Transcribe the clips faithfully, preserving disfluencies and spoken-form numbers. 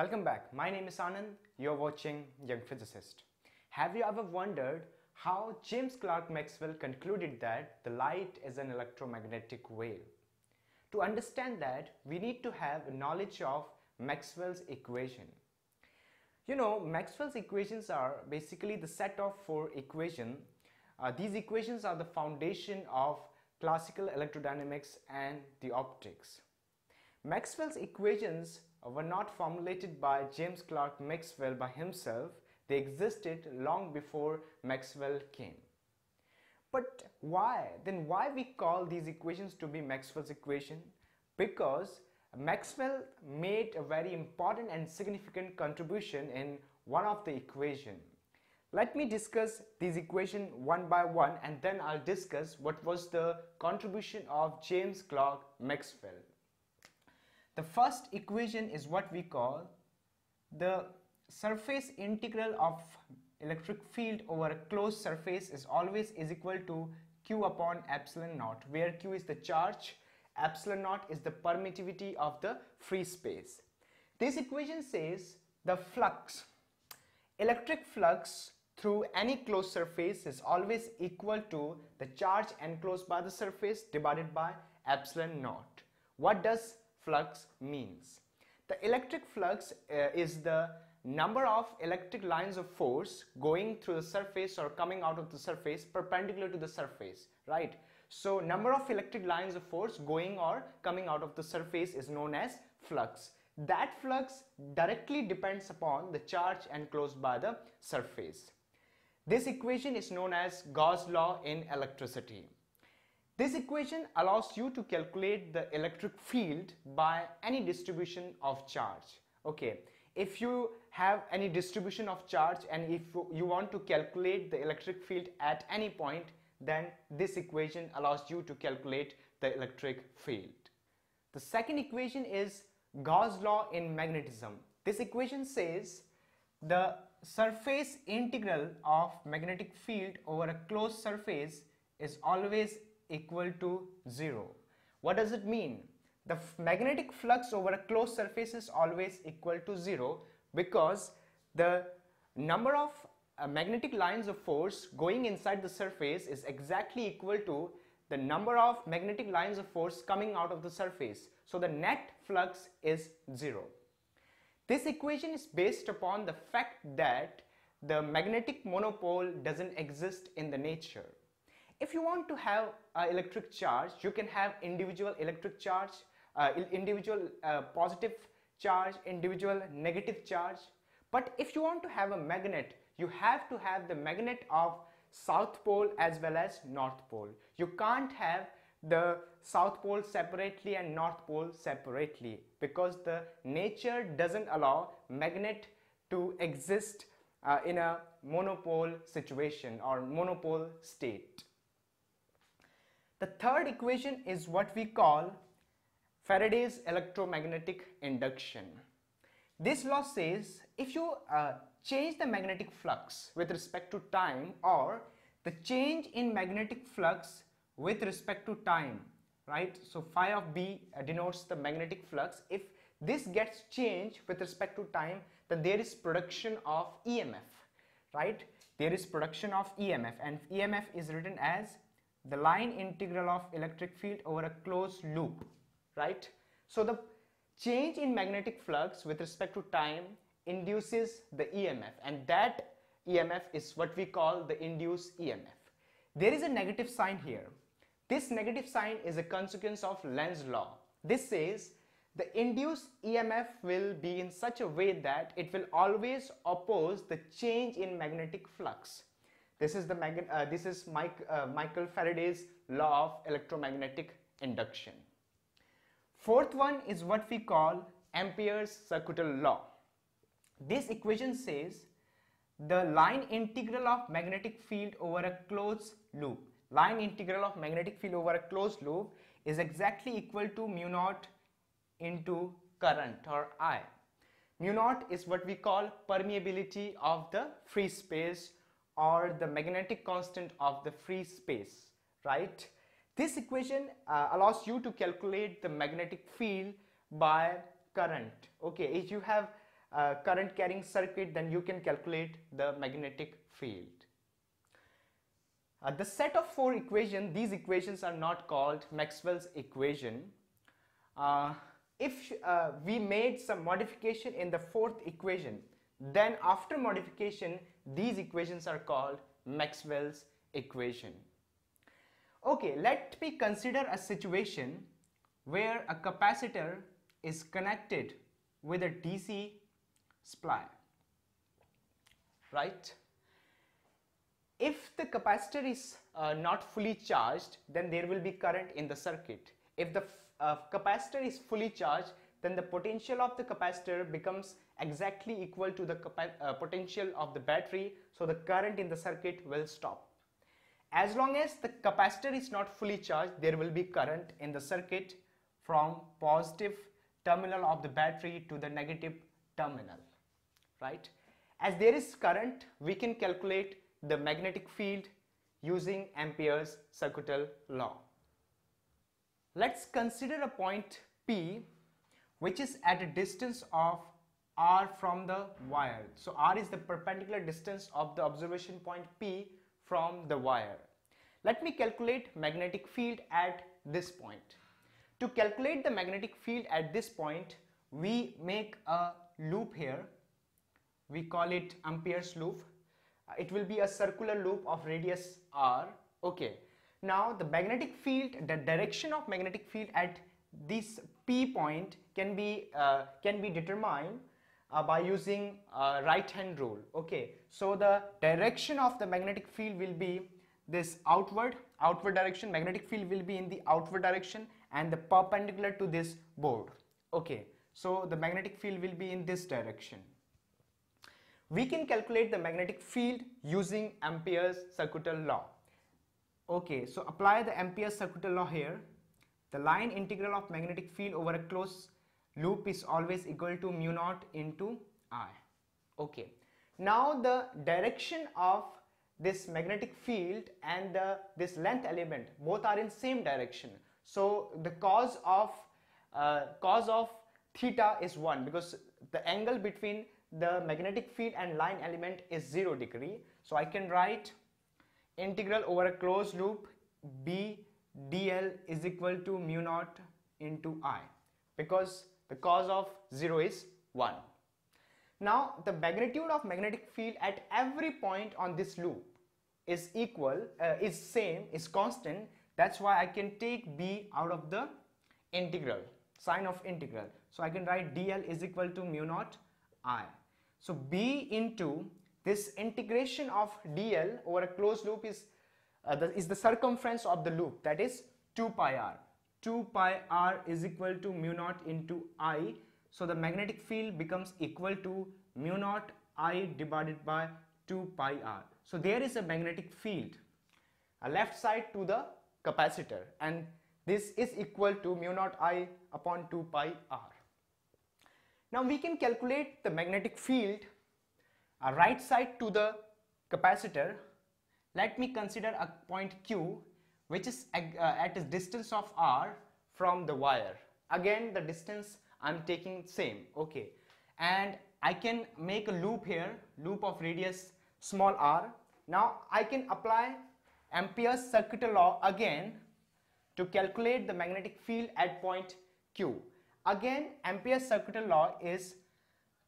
Welcome back. My name is Anand. You're watching Young Physicist. Have you ever wondered how James Clerk Maxwell concluded that the light is an electromagnetic wave? To understand that, we need to have a knowledge of Maxwell's equation. You know, Maxwell's equations are basically the set of four equations. Uh, these equations are the foundation of classical electrodynamics and the optics. Maxwell's equations were not formulated by James Clerk Maxwell by himself. They existed long before Maxwell came. But why? Then why we call these equations to be Maxwell's equation? Because Maxwell made a very important and significant contribution in one of the equations. Let me discuss these equations one by one, and then I'll discuss what was the contribution of James Clerk Maxwell. The first equation is what we call the surface integral of electric field over a closed surface is always is equal to Q upon epsilon naught, where Q is the charge, epsilon naught is the permittivity of the free space. This equation says the flux, electric flux through any closed surface is always equal to the charge enclosed by the surface divided by epsilon naught. What does flux means? The electric flux uh, is the number of electric lines of force going through the surface or coming out of the surface perpendicular to the surface, right? So number of electric lines of force going or coming out of the surface is known as flux. That flux directly depends upon the charge enclosed by the surface. This equation is known as Gauss's law in electricity. This equation allows you to calculate the electric field by any distribution of charge. Okay, if you have any distribution of charge and if you want to calculate the electric field at any point, then this equation allows you to calculate the electric field. The second equation is Gauss's law in magnetism. This equation says the surface integral of magnetic field over a closed surface is always equal to zero. What does it mean? The magnetic flux over a closed surface is always equal to zero because the number of uh, magnetic lines of force going inside the surface is exactly equal to the number of magnetic lines of force coming out of the surface. So the net flux is zero. This equation is based upon the fact that the magnetic monopole doesn't exist in the nature. If you want to have an uh, electric charge, you can have individual electric charge, uh, individual uh, positive charge, individual negative charge. But if you want to have a magnet, you have to have the magnet of South Pole as well as North Pole. You can't have the South Pole separately and North Pole separately because the nature doesn't allow magnet to exist uh, in a monopole situation or monopole state. The third equation is what we call Faraday's electromagnetic induction. This law says if you uh, change the magnetic flux with respect to time, or the change in magnetic flux with respect to time, right? So phi of B denotes the magnetic flux. If this gets changed with respect to time, then there is production of E M F, right? There is production of E M F, and E M F is written as the line integral of electric field over a closed loop, right? So the change in magnetic flux with respect to time induces the E M F, and that E M F is what we call the induced E M F. There is a negative sign here. This negative sign is a consequence of Lenz's law. This says the induced E M F will be in such a way that it will always oppose the change in magnetic flux. This is, the mag uh, this is Mike, uh, Michael Faraday's law of electromagnetic induction. Fourth one is what we call Ampere's circuital law. This equation says the line integral of magnetic field over a closed loop. Line integral of magnetic field over a closed loop is exactly equal to mu naught into current or I. Mu naught is what we call permeability of the free space, or the magnetic constant of the free space, right? This equation uh, allows you to calculate the magnetic field by current. Okay, if you have uh, current carrying circuit, then you can calculate the magnetic field. Uh, the set of four equations, these equations are not called Maxwell's equation. Uh, if uh, we made some modification in the fourth equation, then after modification these equations are called Maxwell's equation. Okay, let me consider a situation where a capacitor is connected with a D C supply, right? If the capacitor is uh, not fully charged, then there will be current in the circuit. If the uh, capacitor is fully charged, then the potential of the capacitor becomes exactly equal to the uh, potential of the battery, so the current in the circuit will stop. As long as the capacitor is not fully charged, there will be current in the circuit from positive terminal of the battery to the negative terminal, right? As there is current, we can calculate the magnetic field using Ampere's circuital law. Let's consider a point P which is at a distance of R from the wire. So R is the perpendicular distance of the observation point P from the wire. Let me calculate magnetic field at this point. To calculate the magnetic field at this point, we make a loop here. We call it Ampere's loop. It will be a circular loop of radius R. Okay. Now the magnetic field, the direction of magnetic field at this P point can be uh, can be determined uh, by using uh, right hand rule. Okay. So the direction of the magnetic field will be this outward outward direction. Magnetic field will be in the outward direction and the perpendicular to this board. Okay. So the magnetic field will be in this direction. We can calculate the magnetic field using Ampere's circuital law. Okay, so apply the Ampere's circuital law here. The line integral of magnetic field over a closed loop is always equal to mu naught into I. Okay, now the direction of this magnetic field and the, this length element, both are in same direction. So the cos of uh, cos of theta is one, because the angle between the magnetic field and line element is zero degree. So I can write integral over a closed loop B dl is equal to mu naught into I, because the cos of zero is one. Now the magnitude of magnetic field at every point on this loop is equal, uh, is same, is constant. That's why I can take B out of the integral, sine of integral. So I can write dl is equal to mu naught I. So B into this integration of dl over a closed loop is uh, the, is the circumference of the loop, that is two pi r. two pi r is equal to mu naught into I. So the magnetic field becomes equal to mu naught I divided by two pi r. So there is a magnetic field, a left side to the capacitor, and this is equal to mu naught I upon two pi r. Now we can calculate the magnetic field uh, right side to the capacitor. Let me consider a point Q which is uh, at a distance of R from the wire. Again the distance I'm taking same, okay, and I can make a loop here, loop of radius small r. Now I can apply Ampere's circuital law again to calculate the magnetic field at point Q. Again, Ampere's circuital law is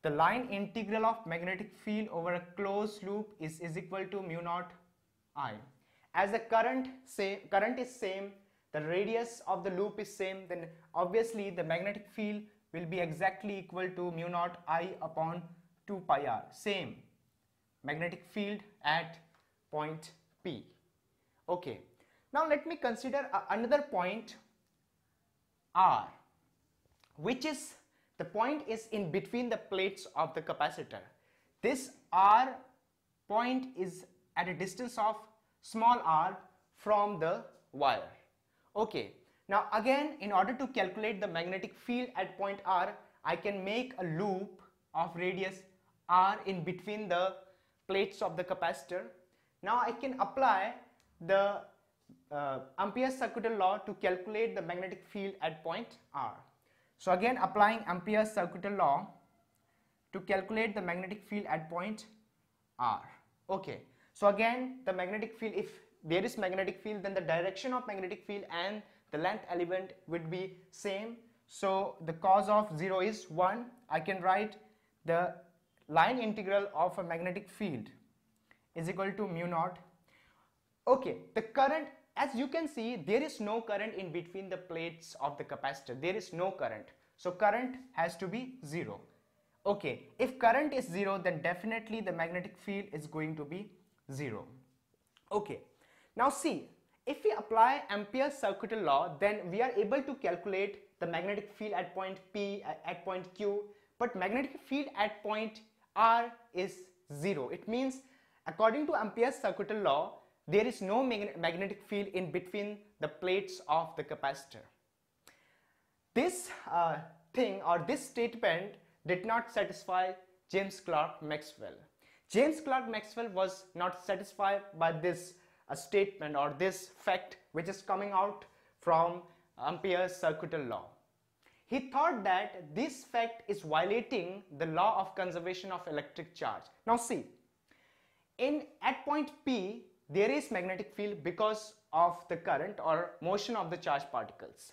the line integral of magnetic field over a closed loop is, is equal to mu naught I. As the current, say, current is same, the radius of the loop is same, then obviously the magnetic field will be exactly equal to mu naught I upon two pi r. Same magnetic field at point P. Okay, now let me consider another point R, which is the point is in between the plates of the capacitor. This R point is at a distance of small r from the wire. Okay, now again, in order to calculate the magnetic field at point R, I can make a loop of radius r in between the plates of the capacitor. Now I can apply the uh, Ampere's circuital law to calculate the magnetic field at point R. So again, applying Ampere's circuital law to calculate the magnetic field at point R. Okay, so again the magnetic field, if there is magnetic field, then the direction of magnetic field and the length element would be same. So the cos of zero is one. I can write the line integral of a magnetic field is equal to mu naught. Okay, the current, as you can see, there is no current in between the plates of the capacitor. There is no current. So current has to be zero. Okay, if current is zero, then definitely the magnetic field is going to be zero. Okay, now see, if we apply Ampere's circuit law, then we are able to calculate the magnetic field at point P, at point Q, but magnetic field at point R is zero. It means according to Ampere's circuit law, there is no mag- magnetic field in between the plates of the capacitor. This uh, thing or this statement did not satisfy James Clerk Maxwell. James Clerk Maxwell was not satisfied by this uh, statement or this fact which is coming out from Ampere's circuit law. He thought that this fact is violating the law of conservation of electric charge. Now see, in at point P, there is magnetic field because of the current or motion of the charged particles.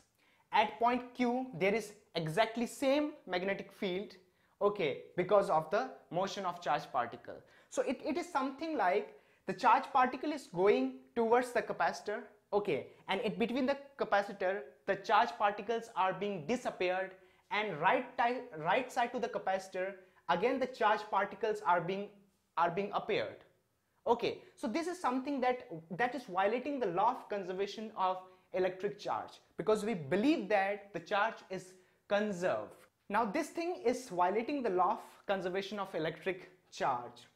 At point Q, there is exactly same magnetic field, okay, because of the motion of charged particle. So it, it is something like the charged particle is going towards the capacitor, okay, and it between the capacitor, the charged particles are being disappeared, and right, right side to the capacitor, again the charged particles are being, are being appeared. Okay, so this is something that, that is violating the law of conservation of electric charge, because we believe that the charge is conserved. Now this thing is violating the law of conservation of electric charge.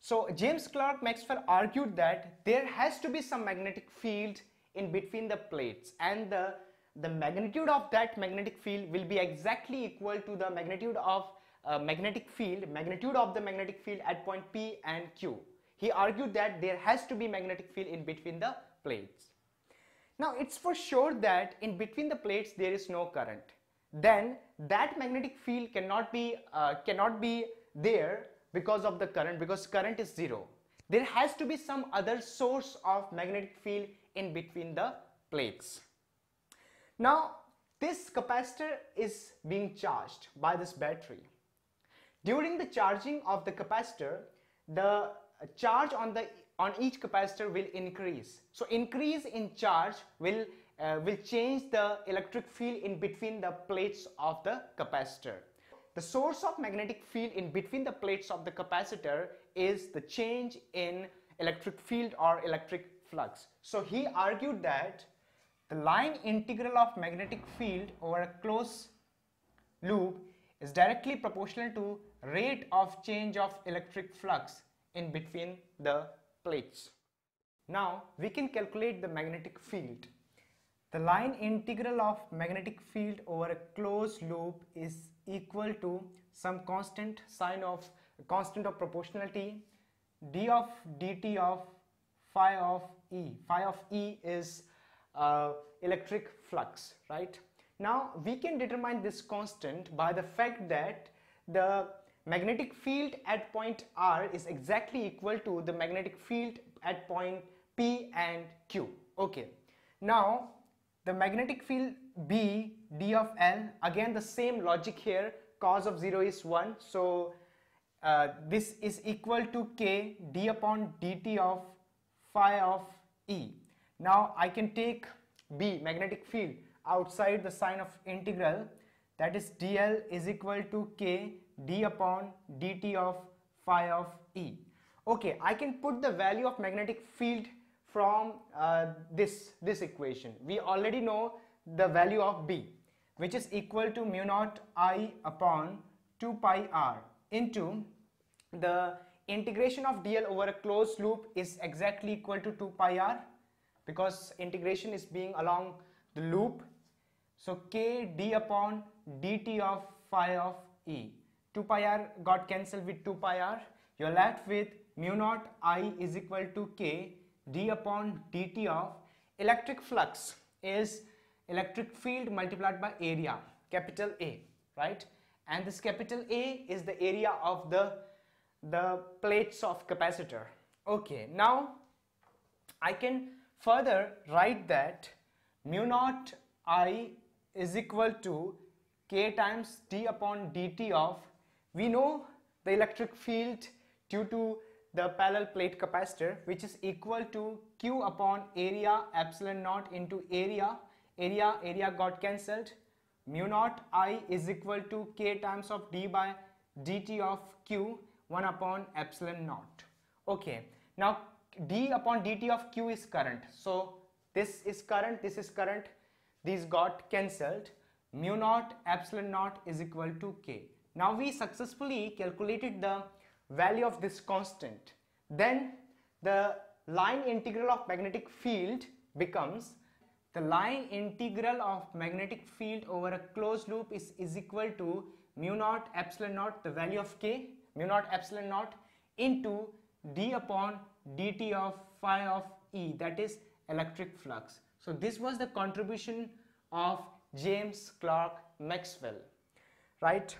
So James Clerk Maxwell argued that there has to be some magnetic field in between the plates, and the, the magnitude of that magnetic field will be exactly equal to the magnitude of uh, magnetic field, magnitude of the magnetic field at point P and Q. He argued that there has to be magnetic field in between the plates. Now it's for sure that in between the plates there is no current. Then that magnetic field cannot be uh, cannot be there because of the current, because current is zero. There has to be some other source of magnetic field in between the plates. Now this capacitor is being charged by this battery. During the charging of the capacitor, the charge on the on each capacitor will increase. So increase in charge will uh, will change the electric field in between the plates of the capacitor. The source of magnetic field in between the plates of the capacitor is the change in electric field or electric flux. So he argued that the line integral of magnetic field over a closed loop is directly proportional to rate of change of electric flux in between the plates. Now we can calculate the magnetic field. The line integral of magnetic field over a closed loop is equal to some constant sine of constant of proportionality, d of dt of phi of E. Phi of E is uh, electric flux, right? Now we can determine this constant by the fact that the magnetic field at point R is exactly equal to the magnetic field at point P and Q. Okay, now the magnetic field B, D of L, again the same logic here, cos of zero is one. So uh, this is equal to K D upon dt of phi of E. Now I can take B, magnetic field, outside the sign of integral, that is D L is equal to K d upon dt of phi of E. Okay, I can put the value of magnetic field from uh, this this equation. We already know the value of B, which is equal to mu naught I upon two pi R into the integration of D L over a closed loop is exactly equal to two pi R, because integration is being along the loop. So K d upon dt of phi of E. two pi R got cancelled with two pi R. You are left with mu naught I is equal to K d upon dt of electric flux is electric field multiplied by area, capital A, right? and this capital A is the area of the the plates of capacitor. Okay, now I can further write that mu naught I is equal to K times T upon dt of, we know the electric field due to the parallel plate capacitor, which is equal to Q upon area epsilon naught into area, area, area got cancelled, mu naught I is equal to K times of D by dt of Q one upon epsilon naught. Okay, now D upon dt of Q is current, so this is current, this is current, these got cancelled. Mu naught epsilon naught is equal to K. Now we successfully calculated the value of this constant. Then the line integral of magnetic field becomes, the line integral of magnetic field over a closed loop is, is equal to mu naught epsilon naught, the value of K, mu naught epsilon naught into D upon dt of phi of E, that is electric flux. So this was the contribution of James Clerk Maxwell, right?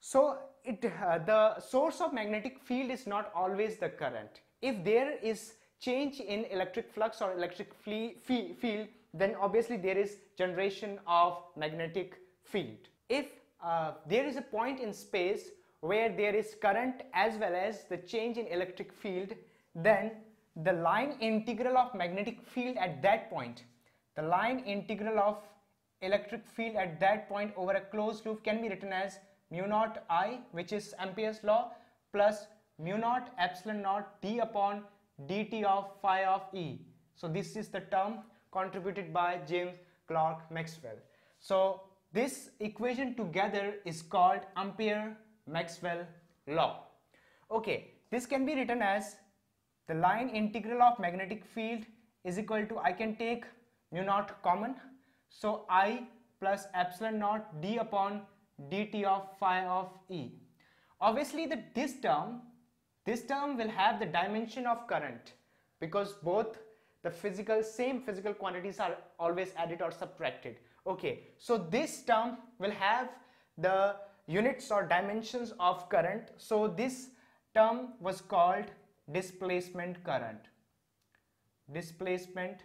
So it uh, the source of magnetic field is not always the current. If there is change in electric flux or electric field, then obviously there is generation of magnetic field. If uh, there is a point in space where there is current as well as the change in electric field, then the line integral of magnetic field at that point, the line integral of electric field at that point over a closed loop can be written as mu naught I, which is Ampere's law, plus mu naught epsilon naught D upon dt of phi of E. So this is the term contributed by James Clerk Maxwell. So this equation together is called Ampere-Maxwell law. Okay, this can be written as the line integral of magnetic field is equal to, I can take mu naught common, so I plus epsilon naught D upon dt of phi of E. Obviously the, this term, this term will have the dimension of current, because both the physical, same physical quantities are always added or subtracted. Okay, so this term will have the units or dimensions of current. So this term was called displacement current, displacement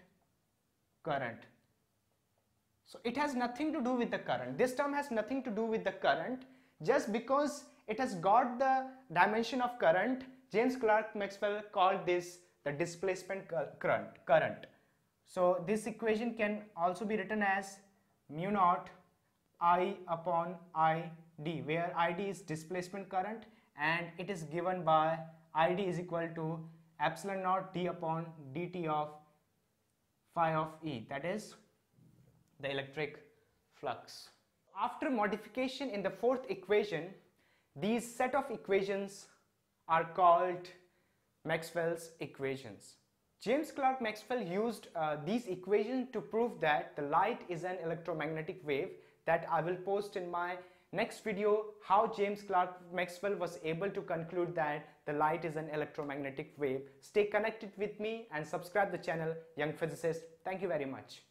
current. So it has nothing to do with the current. This term has nothing to do with the current. Just because it has got the dimension of current, James Clerk Maxwell called this the displacement current. Current. So this equation can also be written as mu naught I upon I D, where I D is displacement current and it is given by I D is equal to epsilon naught D upon dt of phi of E, that is the electric flux. After modification in the fourth equation, these set of equations are called Maxwell's equations. James Clerk Maxwell used uh, these equations to prove that the light is an electromagnetic wave, that I will post in my next video, how James Clerk Maxwell was able to conclude that the light is an electromagnetic wave. Stay connected with me and subscribe the channel Young Physicist. Thank you very much.